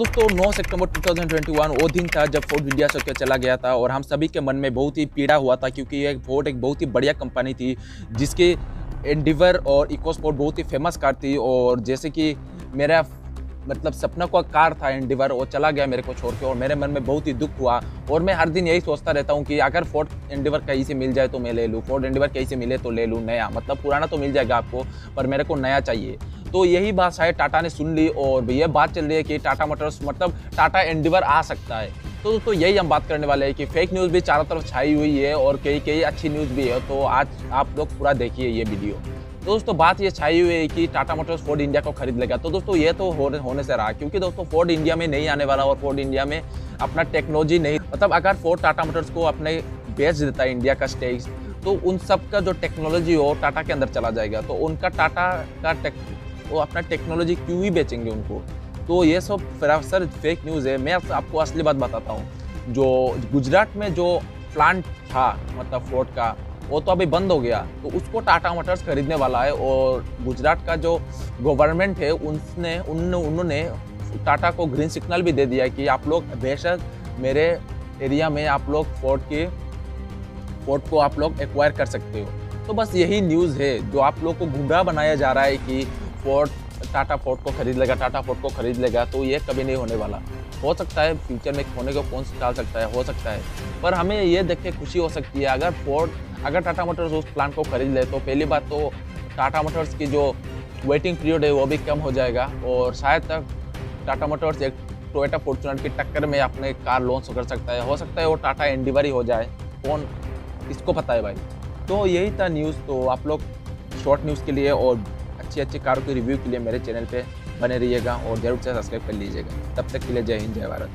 दोस्तों 9 सितंबर 2021 वो दिन था जब फोर्ड इंडिया से चला गया था और हम सभी के मन में बहुत ही पीड़ा हुआ था, क्योंकि यह फोर्ड एक बहुत ही बढ़िया कंपनी थी जिसके एंडिवर और इको स्पोर्ट बहुत ही फेमस कार थी। और जैसे कि मेरा मतलब सपना का कार था एंडिवर, वो चला गया मेरे को छोड़ के और मेरे मन में बहुत ही दुख हुआ। और मैं हर दिन यही सोचता रहता हूँ कि अगर फोर्ड एंडिवर कहीं से मिल जाए तो मैं ले लूँ, फोर्ड एंडिवर कहीं से मिले तो ले लूँ नया, मतलब पुराना तो मिल जाएगा आपको पर मेरे को नया चाहिए। तो यही बात शायद टाटा ने सुन ली और यह बात चल रही है कि टाटा मोटर्स मतलब टाटा एंडिवर आ सकता है। तो यही हम बात करने वाले हैं कि फेक न्यूज़ भी चारों तरफ छाई हुई है और कई कई अच्छी न्यूज़ भी है, तो आज आप लोग पूरा देखिए ये वीडियो। दोस्तों बात ये छाई हुई है कि टाटा मोटर्स फोर्ड इंडिया को खरीद लेगा, तो दोस्तों ये तो होने से रहा, क्योंकि दोस्तों फोर्ड इंडिया में नहीं आने वाला और फोर्ड इंडिया में अपना टेक्नोलॉजी नहीं, मतलब अगर फोर्ड टाटा मोटर्स को अपने बेच देता है इंडिया का स्टेज तो उन सब का जो टेक्नोलॉजी हो टाटा के अंदर चला जाएगा, तो उनका टाटा का वो अपना टेक्नोलॉजी क्यों ही बेचेंगे उनको। तो ये सब सर फेक न्यूज़ है। मैं आपको असली बात बताता हूँ, जो गुजरात में जो प्लांट था मतलब फोर्ड का वो तो अभी बंद हो गया, तो उसको टाटा मोटर्स खरीदने वाला है। और गुजरात का जो गवर्नमेंट है उन्होंने टाटा को ग्रीन सिग्नल भी दे दिया कि आप लोग बेशक मेरे एरिया में आप लोग फोर्ड को आप लोग एक्वायर कर सकते हो। तो बस यही न्यूज़ है जो आप लोग को गुमराह बनाया जा रहा है कि टाटा फोर्ड को खरीद लेगा, तो ये कभी नहीं होने वाला। हो सकता है फ्यूचर में होने को कौन सा डाल सकता है, हो सकता है, पर हमें ये देख के खुशी हो सकती है अगर टाटा मोटर्स उस प्लांट को खरीद ले तो पहली बात तो टाटा मोटर्स की जो वेटिंग पीरियड है वो भी कम हो जाएगा और शायद तक टाटा मोटर्स एक टोयोटा फॉर्च्यूनर की टक्कर में अपने कार लॉन्च कर सकता है। हो सकता है वो टाटा एंडिवर ही हो जाए, कौन इसको पता है भाई। तो यही था न्यूज़। तो आप लोग शॉर्ट न्यूज़ के लिए और अच्छी कारों के रिव्यू के लिए मेरे चैनल पे बने रहिएगा और जरूर से सब्सक्राइब कर लीजिएगा। तब तक के लिए जय हिंद, जय भारत।